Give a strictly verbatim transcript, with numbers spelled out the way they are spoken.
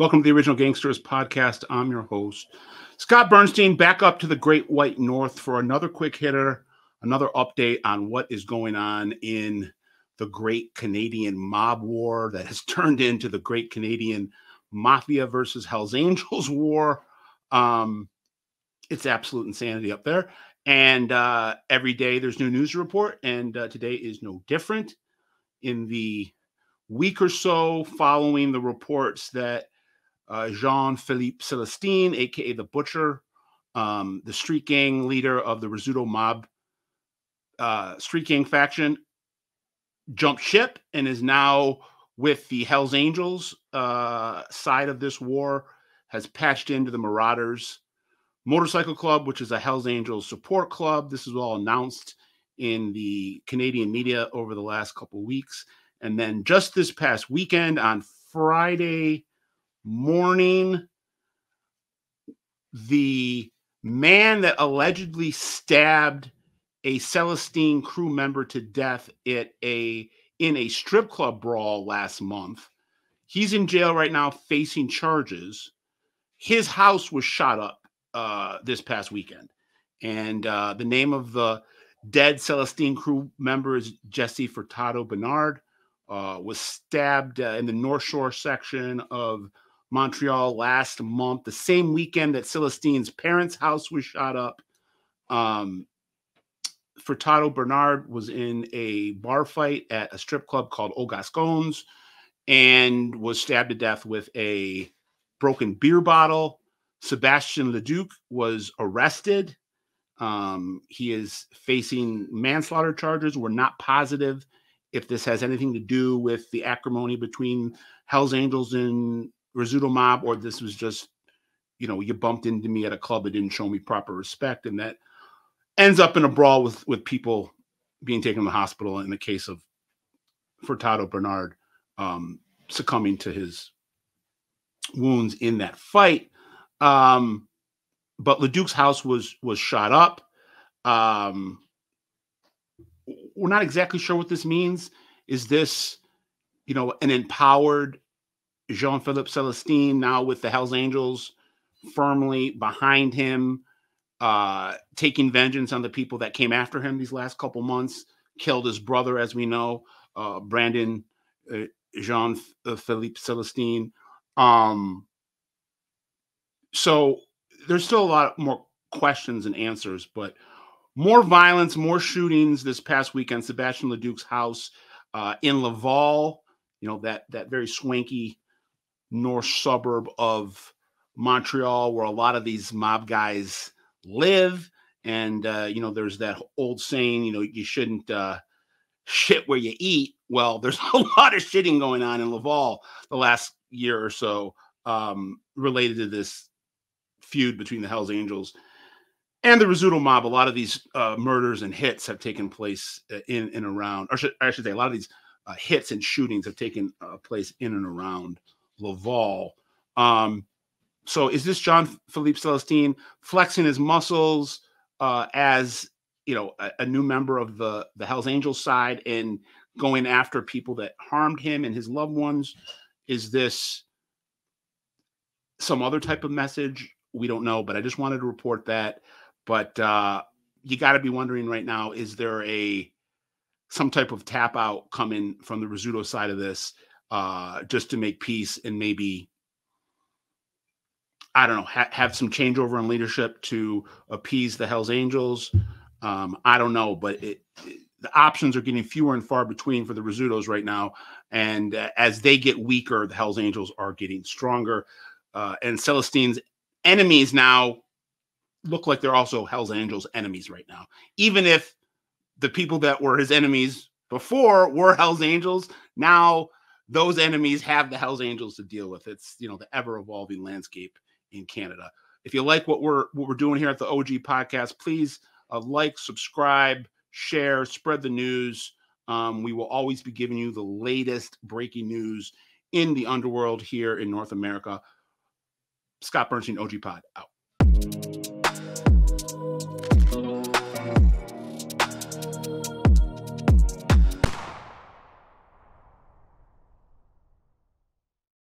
Welcome to the Original Gangsters podcast. I'm your host, Scott Burnstein, back up to the Great White North for another quick hitter, another update on what is going on in the great Canadian mob war that has turned into the great Canadian mafia versus Hell's Angels war. Um, it's absolute insanity up there. And uh, every day there's new news to report, and uh, today is no different. In the week or so following the reports that Uh, Jean-Philippe Celestine, a k a the Butcher, um, the street gang leader of the Rizzuto mob uh, street gang faction, jumped ship and is now with the Hell's Angels uh, side of this war, has patched into the Marauders Motorcycle Club, which is a Hell's Angels support club. This is all announced in the Canadian media over the last couple weeks. And then just this past weekend on Friday morning, the man that allegedly stabbed a Celestine crew member to death at a in a strip club brawl last month, he's in jail right now facing charges. His house was shot up uh this past weekend, and uh the name of the dead Celestine crew member is Jesse Furtado Bernard. Uh was stabbed uh, in the North Shore section of Montreal last month, the same weekend that Celestine's parents' house was shot up. Um, Furtado Bernard was in a bar fight at a strip club called O'Gascon's and was stabbed to death with a broken beer bottle. Sebastian LeDuc was arrested. Um, he is facing manslaughter charges. We're not positive if this has anything to do with the acrimony between Hell's Angels and Rizzuto mob, or this was just, you know, you bumped into me at a club and didn't show me proper respect, and that ends up in a brawl with with people being taken to the hospital. In the case of Furtado Bernard, um, succumbing to his wounds in that fight. Um, but LeDuc's house was was shot up. Um, we're not exactly sure what this means. Is this, you know, an empowered Jean-Philippe Celestine now with the Hells Angels firmly behind him, uh, taking vengeance on the people that came after him these last couple months, killed his brother, as we know, uh, Brandon uh, Jean-Philippe Celestine. Um, so there's still a lot more questions and answers, but more violence, more shootings this past weekend. Sebastian LeDuc's house uh, in Laval, you know, that, that very swanky north suburb of Montreal where a lot of these mob guys live. And, uh, you know, there's that old saying, you know, you shouldn't uh, shit where you eat. Well, there's a lot of shitting going on in Laval the last year or so um, related to this feud between the Hells Angels and the Rizzuto mob. A lot of these uh, murders and hits have taken place in and around, or should, I should say a lot of these uh, hits and shootings have taken uh, place in and around Laval. Um, so is this Jean-Philippe Celestine flexing his muscles uh, as, you know, a, a new member of the, the Hells Angels side and going after people that harmed him and his loved ones? Is this some other type of message? We don't know, but I just wanted to report that. But uh, you got to be wondering right now, is there a some type of tap out coming from the Rizzuto side of this uh, just to make peace and maybe, I don't know, ha have some changeover in leadership to appease the Hells Angels? Um, I don't know, but it, it, the options are getting fewer and far between for the Rizzutos right now. And uh, as they get weaker, the Hells Angels are getting stronger. Uh, and Celestine's enemies now look like they're also Hells Angels enemies right now. Even if the people that were his enemies before were Hells Angels, now those enemies have the Hells Angels to deal with. It's, you know, the ever-evolving landscape in Canada. If you like what we're what we're doing here at the O G podcast, please uh, like, subscribe, share, spread the news. Um, we will always be giving you the latest breaking news in the underworld here in North America. Scott Bernstein, O G Pod, out.